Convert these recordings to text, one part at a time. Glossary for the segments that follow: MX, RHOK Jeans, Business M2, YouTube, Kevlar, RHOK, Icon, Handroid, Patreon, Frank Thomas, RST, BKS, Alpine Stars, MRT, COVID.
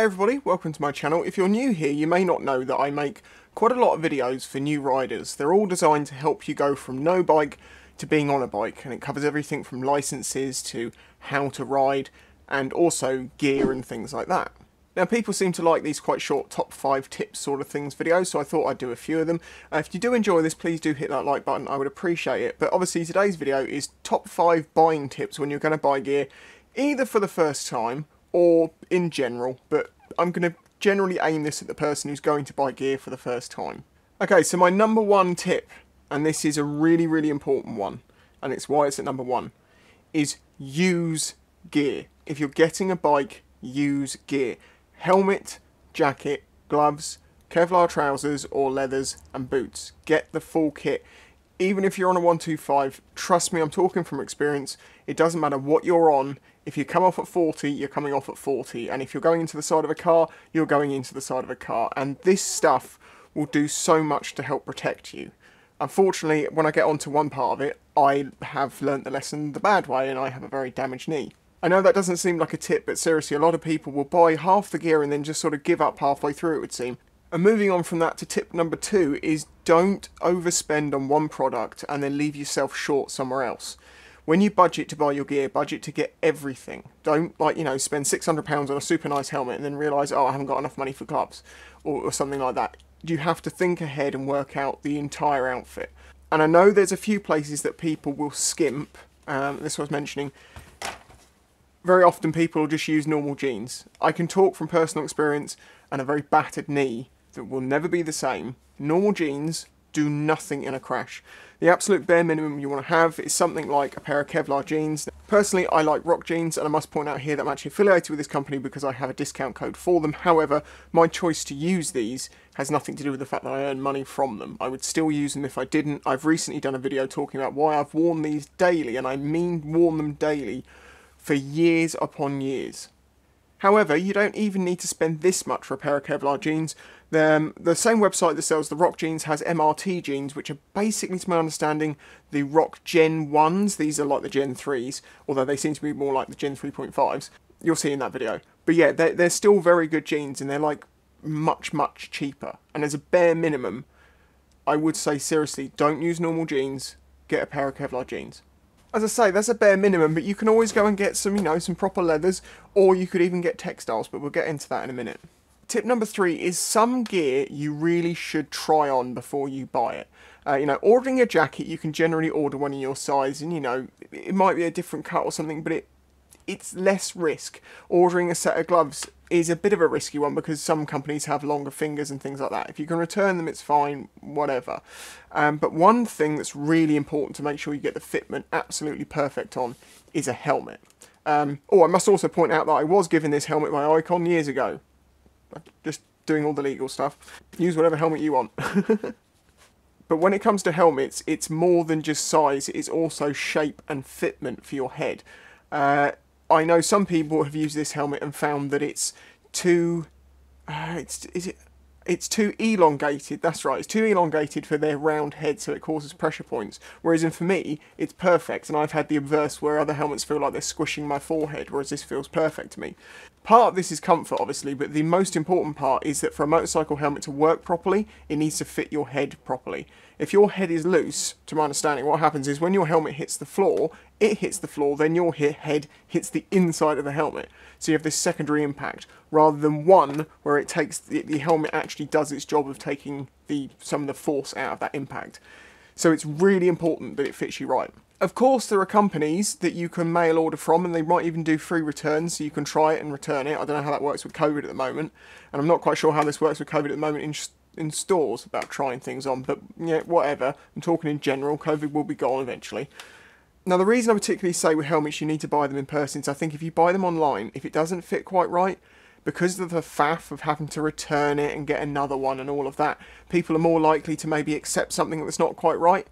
Hey everybody, welcome to my channel. If you're new here, you may not know that I make quite a lot of videos for new riders. They're all designed to help you go from no bike to being on a bike, and it covers everything from licenses to how to ride and also gear and things like that. Now people seem to like these quite short top 5 tips sort of things videos, so I thought I'd do a few of them. If you do enjoy this, please do hit that like button, I would appreciate it. But obviously today's video is top 5 buying tips when you're going to buy gear, either for the first time or in general, but I'm going to generally aim this at the person who's going to buy gear for the first time. Okay, so my number one tip, and this is a really important one, and it's why it's at number one, is use gear. If you're getting a bike, use gear. Helmet, jacket, gloves, Kevlar trousers or leathers, and boots. Get the full kit. Even if you're on a 125, trust me, I'm talking from experience, it doesn't matter what you're on. If you come off at 40, you're coming off at 40. And if you're going into the side of a car, you're going into the side of a car. And this stuff will do so much to help protect you. Unfortunately, when I get onto one part of it, I have learnt the lesson the bad way and I have a very damaged knee. I know that doesn't seem like a tip, but seriously, a lot of people will buy half the gear and then just sort of give up halfway through, it would seem. And moving on from that to tip number 2 is don't overspend on one product and then leave yourself short somewhere else. When you budget to buy your gear, budget to get everything. Don't, like, you know, spend £600 on a super nice helmet and then realise, oh, I haven't got enough money for gloves or something like that. You have to think ahead and work out the entire outfit. And I know there's a few places that people will skimp. This was mentioning, very often people will just use normal jeans. I can talk from personal experience and a very battered knee that will never be the same. Normal jeans do nothing in a crash. The absolute bare minimum you want to have is something like a pair of Kevlar jeans. Personally, I like RHOK jeans, and I must point out here that I'm actually affiliated with this company because I have a discount code for them. However, my choice to use these has nothing to do with the fact that I earn money from them. I would still use them if I didn't. I've recently done a video talking about why I've worn these daily, and I mean worn them daily for years upon years. However, you don't even need to spend this much for a pair of Kevlar jeans. The same website that sells the RHOK jeans has MRT jeans, which are basically, to my understanding, the RHOK Gen 1s. These are like the Gen 3s, although they seem to be more like the Gen 3.5s. You'll see in that video. But yeah, they're still very good jeans, and they're like much cheaper. And as a bare minimum, I would say seriously, don't use normal jeans, get a pair of Kevlar jeans. As I say, that's a bare minimum, but you can always go and get some, you know, some proper leathers, or you could even get textiles, but we'll get into that in a minute. Tip number 3 is some gear you really should try on before you buy it. You know, ordering a jacket, you can generally order one in your size, and you know, it might be a different cut or something, but it's less risk. Ordering a set of gloves is a bit of a risky one because some companies have longer fingers and things like that. If you can return them, it's fine, whatever. But one thing that's really important to make sure you get the fitment absolutely perfect on is a helmet. Oh, I must also point out that I was given this helmet by Icon years ago. Just doing all the legal stuff. Use whatever helmet you want. But when it comes to helmets, it's more than just size, it's also shape and fitment for your head. I know some people have used this helmet and found that it's too, it's too elongated, that's right, it's too elongated for their round head, so it causes pressure points. Whereas in, for me, it's perfect, and I've had the obverse where other helmets feel like they're squishing my forehead, whereas this feels perfect to me. Part of this is comfort, obviously, but the most important part is that for a motorcycle helmet to work properly, it needs to fit your head properly. If your head is loose, to my understanding, what happens is when your helmet hits the floor, it hits the floor, then your head hits the inside of the helmet. So you have this secondary impact, rather than one where it takes, the helmet actually does its job of taking some of the force out of that impact. So it's really important that it fits you right. Of course, there are companies that you can mail order from, and they might even do free returns, so you can try it and return it. I don't know how that works with COVID at the moment, and I'm not quite sure how this works with COVID at the moment in stores about trying things on, but yeah, whatever. I'm talking in general, COVID will be gone eventually. Now, the reason I particularly say with helmets you need to buy them in person is I think if you buy them online, if it doesn't fit quite right, because of the faff of having to return it and get another one and all of that, people are more likely to maybe accept something that's not quite right,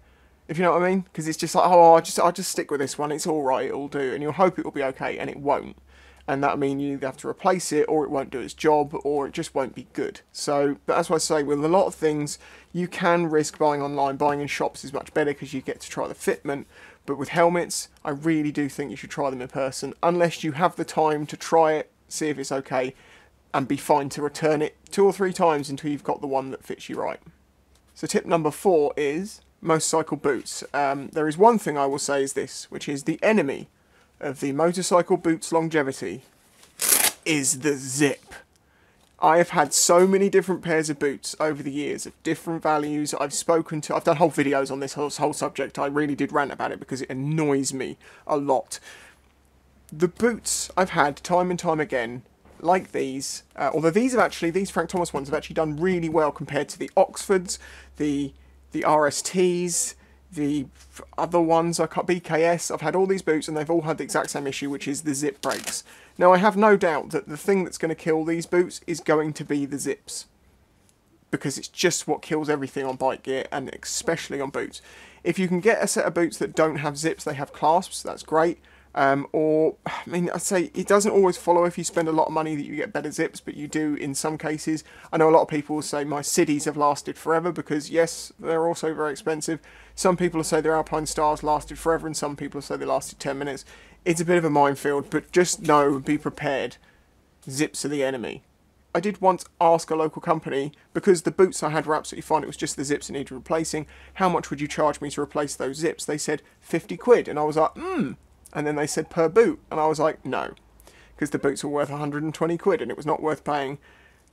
if you know what I mean, because it's just like, oh, I'll just stick with this one, it's all right, it'll do, and you'll hope it'll be okay, and it won't. And that'll mean you either have to replace it, or it won't do its job, or it just won't be good. So, but that's why I say with a lot of things, you can risk buying online. Buying in shops is much better because you get to try the fitment. But with helmets, I really do think you should try them in person, unless you have the time to try it, see if it's okay, and be fine to return it 2 or 3 times until you've got the one that fits you right. So tip number 4 is motorcycle boots. There is one thing I will say is this, which is the enemy of the motorcycle boots longevity is the zip. I have had so many different pairs of boots over the years of different values. I've done whole videos on this whole subject. I really did rant about it because it annoys me a lot. The boots I've had time and time again, like these, although these Frank Thomas ones have actually done really well compared to the Oxfords, the RSTs, the other ones, BKS, I've had all these boots and they've all had the exact same issue, which is the zip breaks. Now I have no doubt that the thing that's going to kill these boots is going to be the zips, because it's just what kills everything on bike gear and especially on boots. If you can get a set of boots that don't have zips, they have clasps, that's great. I'd say it doesn't always follow if you spend a lot of money that you get better zips, but you do in some cases. I know a lot of people will say my Citys have lasted forever because, yes, they're also very expensive. Some people will say their Alpine Stars lasted forever and some people will say they lasted 10 minutes. It's a bit of a minefield, but just know and be prepared. Zips are the enemy. I did once ask a local company, because the boots I had were absolutely fine, it was just the zips that needed replacing, how much would you charge me to replace those zips? They said £50, and I was like, and then they said per boot, and I was like, no, because the boots were worth £120, and it was not worth paying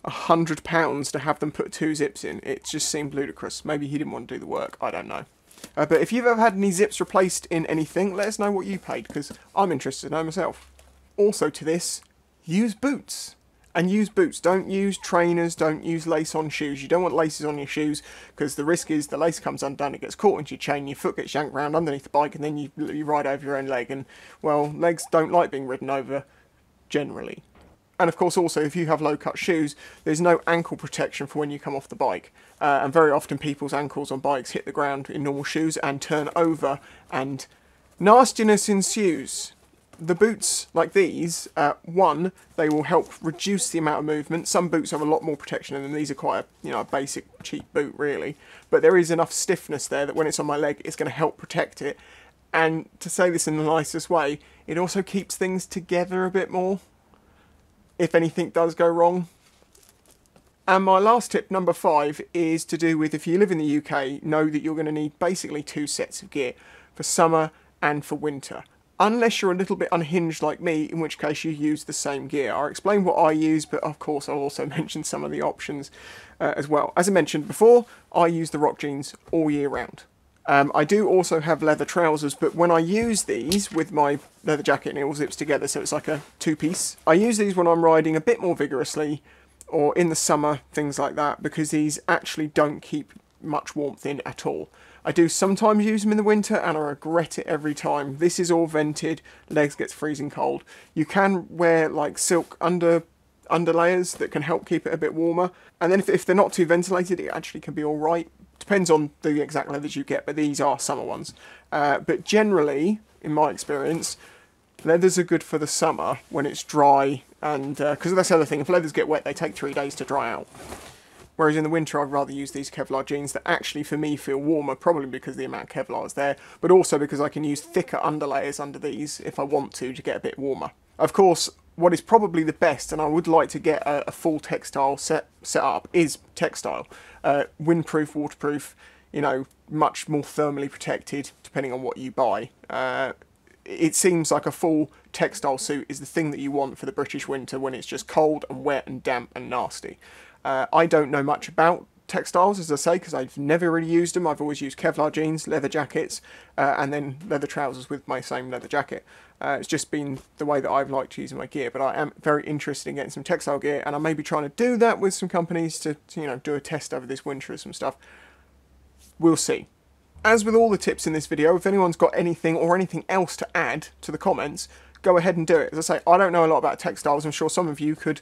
£100 to have them put 2 zips in. It just seemed ludicrous. Maybe he didn't want to do the work, I don't know. But if you've ever had any zips replaced in anything, let us know what you paid, because I'm interested to know myself. Also to this, use boots. And use boots, don't use trainers, don't use lace on shoes. You don't want laces on your shoes because the risk is the lace comes undone, it gets caught into your chain, your foot gets yanked round underneath the bike and then you ride over your own leg, and well, legs don't like being ridden over generally. And of course also if you have low cut shoes, there's no ankle protection for when you come off the bike. And very often people's ankles on bikes hit the ground in normal shoes and turn over and nastiness ensues. The boots like these, one, they will help reduce the amount of movement. Some boots have a lot more protection in them. These are quite a basic cheap boot really, but there is enough stiffness there that when it's on my leg it's going to help protect it. And to say this in the nicest way, it also keeps things together a bit more if anything does go wrong. And my last tip, number 5, is to do with if you live in the UK, know that you're going to need basically 2 sets of gear for summer and for winter. Unless you're a little bit unhinged like me, in which case you use the same gear. I'll explain what I use, but of course I'll also mention some of the options as well. As I mentioned before, I use the RHOK jeans all year round. I do also have leather trousers, but when I use these with my leather jacket and it all zips together, so it's like a 2-piece. I use these when I'm riding a bit more vigorously or in the summer, things like that, because these actually don't keep much warmth in at all. I do sometimes use them in the winter and I regret it every time. This is all vented, legs gets freezing cold. You can wear like silk underlayers that can help keep it a bit warmer. And then if they're not too ventilated, it actually can be all right. Depends on the exact leathers you get, but these are summer ones. But generally, in my experience, leathers are good for the summer when it's dry. And because that's the other thing, if leathers get wet, they take 3 days to dry out. Whereas in the winter, I'd rather use these Kevlar jeans that actually, for me, feel warmer, probably because of the amount of Kevlar is there, but also because I can use thicker underlayers under these if I want to get a bit warmer. Of course, what is probably the best, and I would like to get a full textile set up, is textile. Windproof, waterproof, much more thermally protected, depending on what you buy. It seems like a full textile suit is the thing that you want for the British winter when it's just cold and wet and damp and nasty. I don't know much about textiles, as I say, because I've never really used them. I've always used Kevlar jeans, leather jackets, and then leather trousers with my same leather jacket. It's just been the way that I've liked using my gear, but I am very interested in getting some textile gear, and I may be trying to do that with some companies to do a test over this winter or some stuff. We'll see. As with all the tips in this video, if anyone's got anything or anything else to add to the comments, go ahead and do it. As I say, I don't know a lot about textiles. I'm sure some of you could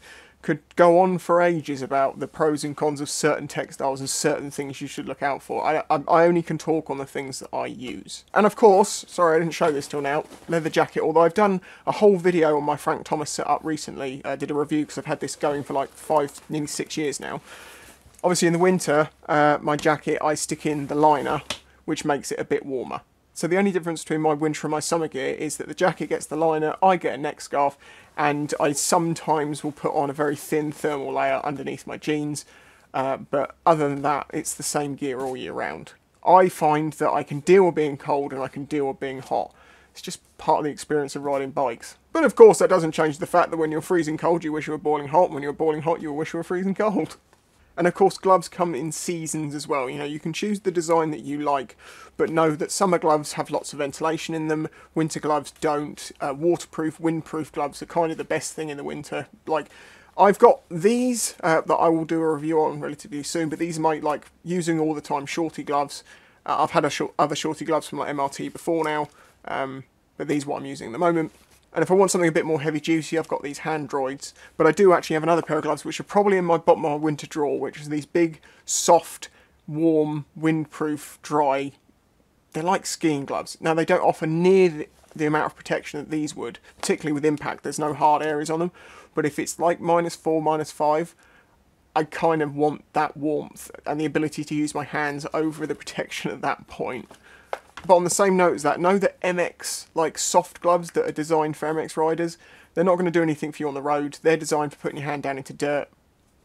go on for ages about the pros and cons of certain textiles and certain things you should look out for. I only can talk on the things that I use. And of course, sorry I didn't show this till now, leather jacket, although I've done a whole video on my Frank Thomas setup recently. I did a review because I've had this going for like nearly 6 years now. Obviously in the winter, my jacket, I stick in the liner, which makes it a bit warmer. So the only difference between my winter and my summer gear is that the jacket gets the liner, I get a neck scarf, and I sometimes will put on a very thin thermal layer underneath my jeans. But other than that, it's the same gear all year round. I find that I can deal with being cold and I can deal with being hot. It's just part of the experience of riding bikes. But of course that doesn't change the fact that when you're freezing cold you wish you were boiling hot, and when you're boiling hot you wish you were freezing cold. And of course gloves come in seasons as well. You know, you can choose the design that you like, but know that summer gloves have lots of ventilation in them, winter gloves don't. Waterproof, windproof gloves are kind of the best thing in the winter. Like, I've got these that I will do a review on relatively soon, but these are my, like, using all the time shorty gloves. I've had other shorty gloves from, like, MRT before now, but these are what I'm using at the moment. And if I want something a bit more heavy duty, I've got these Handroids, but I do actually have another pair of gloves which are probably in my bottom of my winter drawer, which is these big, soft, warm, windproof, dry, they're like skiing gloves. Now, they don't offer near the amount of protection that these would, particularly with impact. There's no hard areas on them, but if it's like -4, -5, I kind of want that warmth and the ability to use my hands over the protection at that point. But on the same note as that, know that MX, like soft gloves that are designed for MX riders, they're not going to do anything for you on the road. They're designed for putting your hand down into dirt,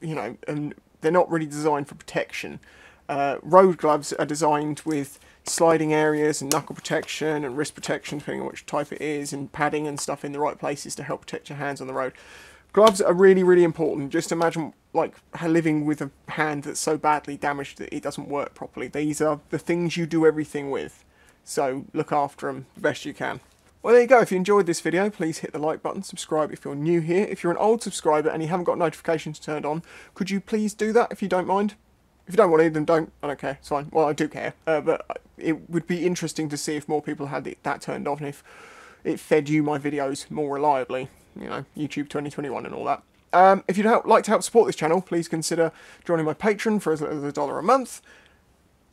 you know, and they're not really designed for protection. Road gloves are designed with sliding areas and knuckle protection and wrist protection, depending on which type it is, and padding and stuff in the right places to help protect your hands on the road. Gloves are really, really important. Just imagine, like, living with a hand that's so badly damaged that it doesn't work properly. These are the things you do everything with. So look after them the best you can. Well, there you go. If you enjoyed this video, please hit the like button, subscribe if you're new here. If you're an old subscriber and you haven't got notifications turned on, could you please do that if you don't mind? If you don't want to, then don't. I don't care. It's fine. Well, I do care. But it would be interesting to see if more people had that turned on, if it fed you my videos more reliably. You know, YouTube 2021 and all that. If you'd like to help support this channel, please consider joining my Patreon for as little as $1 a month.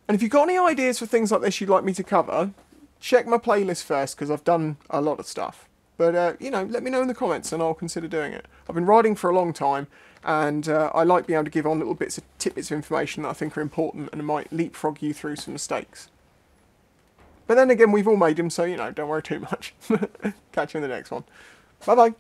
And if you've got any ideas for things like this you'd like me to cover, check my playlist first, because I've done a lot of stuff. But, you know, let me know in the comments and I'll consider doing it. I've been riding for a long time, and I like being able to give on little bits of tidbits of information that I think are important and might leapfrog you through some mistakes. But then again, we've all made them, so, you know, don't worry too much. Catch you in the next one. Bye-bye.